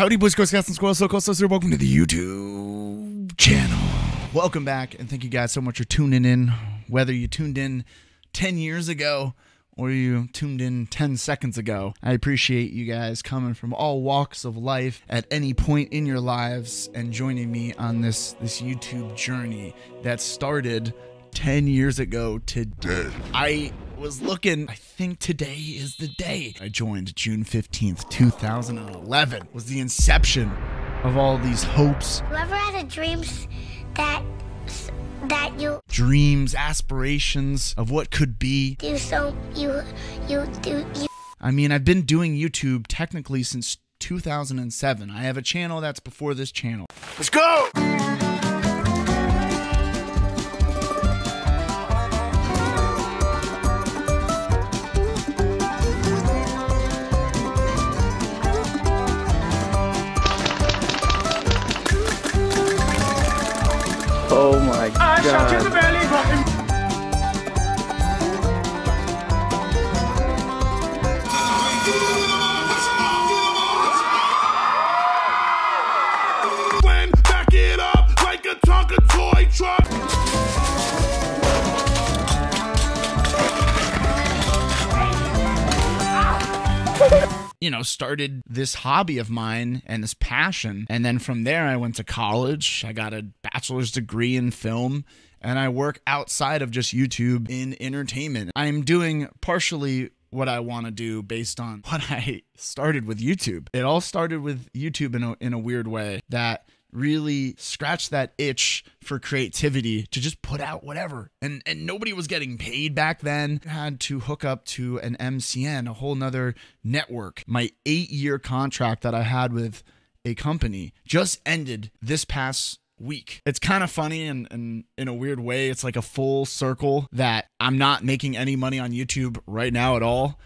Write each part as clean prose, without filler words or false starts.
Howdy, boys, girls, cats, and squirrels, so close, so soon. Welcome to the YouTube channel. Welcome back, and thank you guys so much for tuning in. Whether you tuned in 10 years ago or you tuned in 10 seconds ago, I appreciate you guys coming from all walks of life at any point in your lives and joining me on this YouTube journey that started 10 years ago today. I think today is the day. I joined June 15th, 2011. Was the inception of all these hopes. You ever had a dreams that you... Dreams, aspirations of what could be. Do so, you do, you... I mean, I've been doing YouTube technically since 2007. I have a channel that's before this channel. Let's go! Oh my God. I shot you in the belly button. When back it up like a Tonka toy truck. You know, started this hobby of mine and this passion. And then from there, I went to college. I got a bachelor's degree in film, and I work outside of just YouTube in entertainment. I'm doing partially what I want to do based on what I started with YouTube. It all started with YouTube in a weird way that really scratched that itch for creativity to just put out whatever. And nobody was getting paid back then. I had to hook up to an MCN, a whole nother network. My 8-year contract that I had with a company just ended this past week. It's kind of funny, and in a weird way, it's like a full circle that I'm not making any money on YouTube right now at all.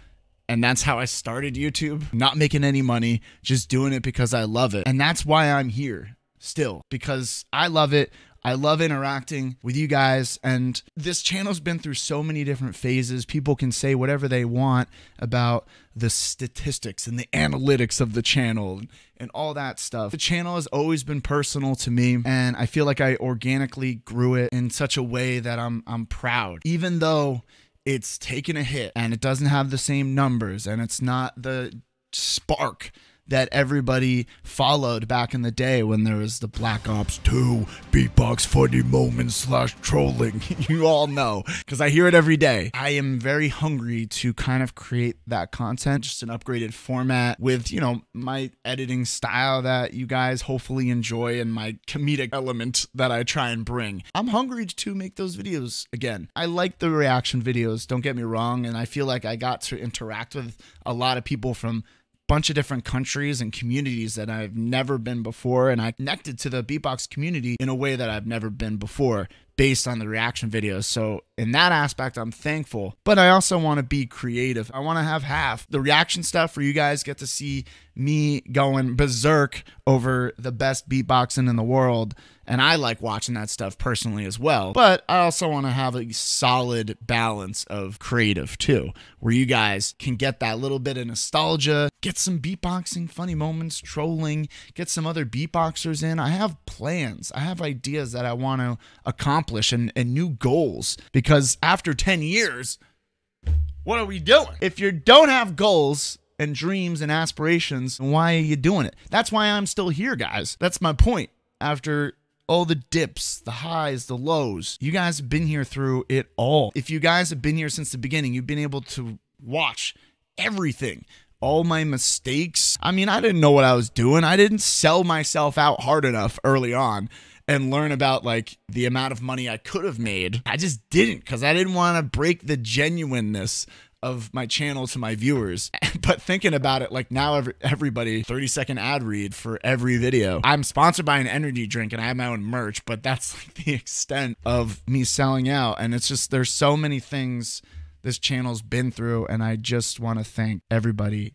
And that's how I started YouTube. Not making any money, just doing it because I love it. And that's why I'm here. Still, because I love it. I love interacting with you guys, and this channel's been through so many different phases. People can say whatever they want about the statistics and the analytics of the channel and all that stuff. The channel has always been personal to me, and I feel like I organically grew it in such a way that I'm proud. Even though it's taken a hit and it doesn't have the same numbers and it's not the spark that everybody followed back in the day when there was the Black Ops 2 beatbox funny moments / trolling. You all know, because I hear it every day. I am very hungry to kind of create that content, just an upgraded format with, you know, my editing style that you guys hopefully enjoy and my comedic element that I try and bring. I'm hungry to make those videos again. I like the reaction videos, don't get me wrong, and I feel like I got to interact with a lot of people from bunch of different countries and communities that I've never been before, and I connected to the beatbox community in a way that I've never been before based on the reaction videos. So in that aspect, I'm thankful, but I also want to be creative. I want to have half the reaction stuff where you guys get to see me going berserk over the best beatboxing in the world, and I like watching that stuff personally as well, but I also want to have a solid balance of creative too, where you guys can get that little bit of nostalgia, get some beatboxing funny moments, trolling, get some other beatboxers in. I have plans, I have ideas that I want to accomplish and new goals, because after 10 years, what are we doing? If you don't have goals and dreams and aspirations, why are you doing it? That's why I'm still here, guys. That's my point. After all the dips, the highs, the lows, you guys have been here through it all. If you guys have been here since the beginning, you've been able to watch everything. All my mistakes. I mean, I didn't know what I was doing. I didn't sell myself out hard enough early on and learn about like the amount of money I could have made. I just didn't, because I didn't want to break the genuineness of my channel to my viewers. But thinking about it, like now everybody, 30-second ad read for every video. I'm sponsored by an energy drink and I have my own merch, but that's like the extent of me selling out. And it's just, there's so many things this channel's been through, and I just want to thank everybody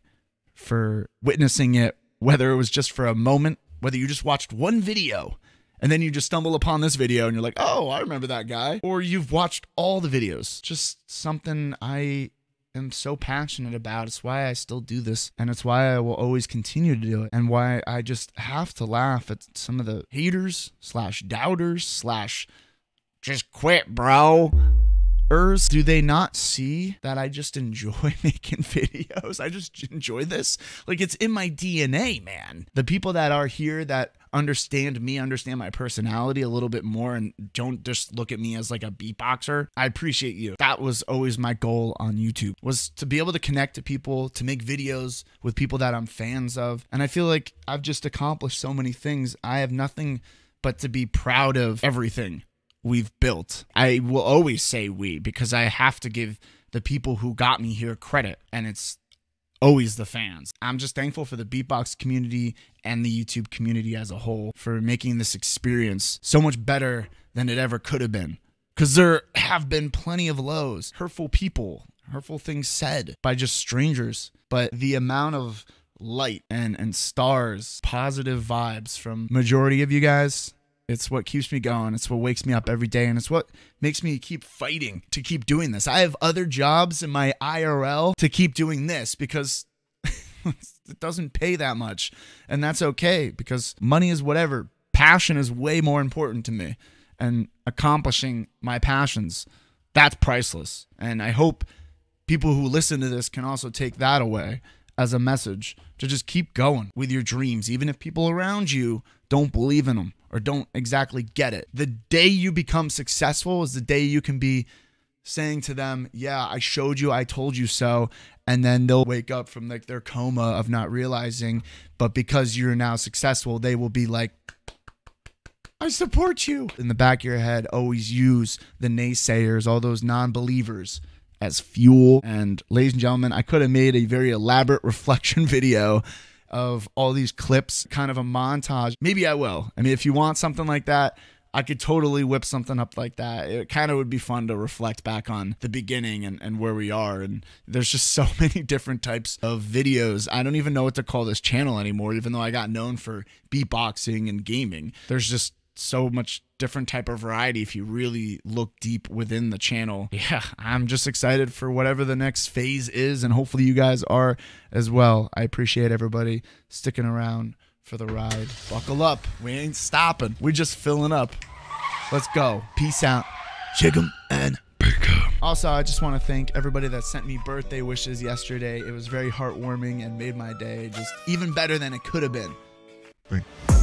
for witnessing it, whether it was just for a moment, whether you just watched one video and then you just stumble upon this video and you're like, oh, I remember that guy, or you've watched all the videos. Just something I am so passionate about. It's why I still do this, and it's why I will always continue to do it, and why I just have to laugh at some of the haters slash doubters slash just quit, bro. Do they not see that I just enjoy making videos? I just enjoy this. Like, it's in my DNA, man. The people that are here that understand me, understand my personality a little bit more, and don't just look at me as like a beatboxer, I appreciate you. That was always my goal on YouTube, was to be able to connect to people, to make videos with people that I'm fans of. And I feel like I've just accomplished so many things. I have nothing but to be proud of everything we've built. I will always say we, because I have to give the people who got me here credit, and it's always the fans. I'm just thankful for the beatbox community and the YouTube community as a whole for making this experience so much better than it ever could have been, because there have been plenty of lows, hurtful people, hurtful things said by just strangers, but the amount of light and stars, positive vibes from majority of you guys, it's what keeps me going. It's what wakes me up every day. And it's what makes me keep fighting to keep doing this. I have other jobs in my IRL to keep doing this because it doesn't pay that much. And that's okay, because money is whatever. Passion is way more important to me. And accomplishing my passions, that's priceless. And I hope people who listen to this can also take that away as a message to just keep going with your dreams, even if people around you don't believe in them or don't exactly get it. The day you become successful is the day you can be saying to them, yeah, I showed you, I told you so. And then they'll wake up from like their coma of not realizing, but because you're now successful, they will be like, I support you. In the back of your head, always use the naysayers, all those non-believers, as fuel. And ladies and gentlemen, I could have made a very elaborate reflection video of all these clips, kind of a montage. Maybe I will. I mean, if you want something like that, I could totally whip something up like that. It kind of would be fun to reflect back on the beginning and where we are. And there's just so many different types of videos. I don't even know what to call this channel anymore, even though I got known for beatboxing and gaming. There's just so much different type of variety if you really look deep within the channel. Yeah, I'm just excited for whatever the next phase is, and hopefully you guys are as well. I appreciate everybody sticking around for the ride. Buckle up. We ain't stopping. We're just filling up. Let's go. Peace out. Chicken and bacon. Also, I just want to thank everybody that sent me birthday wishes yesterday. It was very heartwarming and made my day just even better than it could have been. Thanks.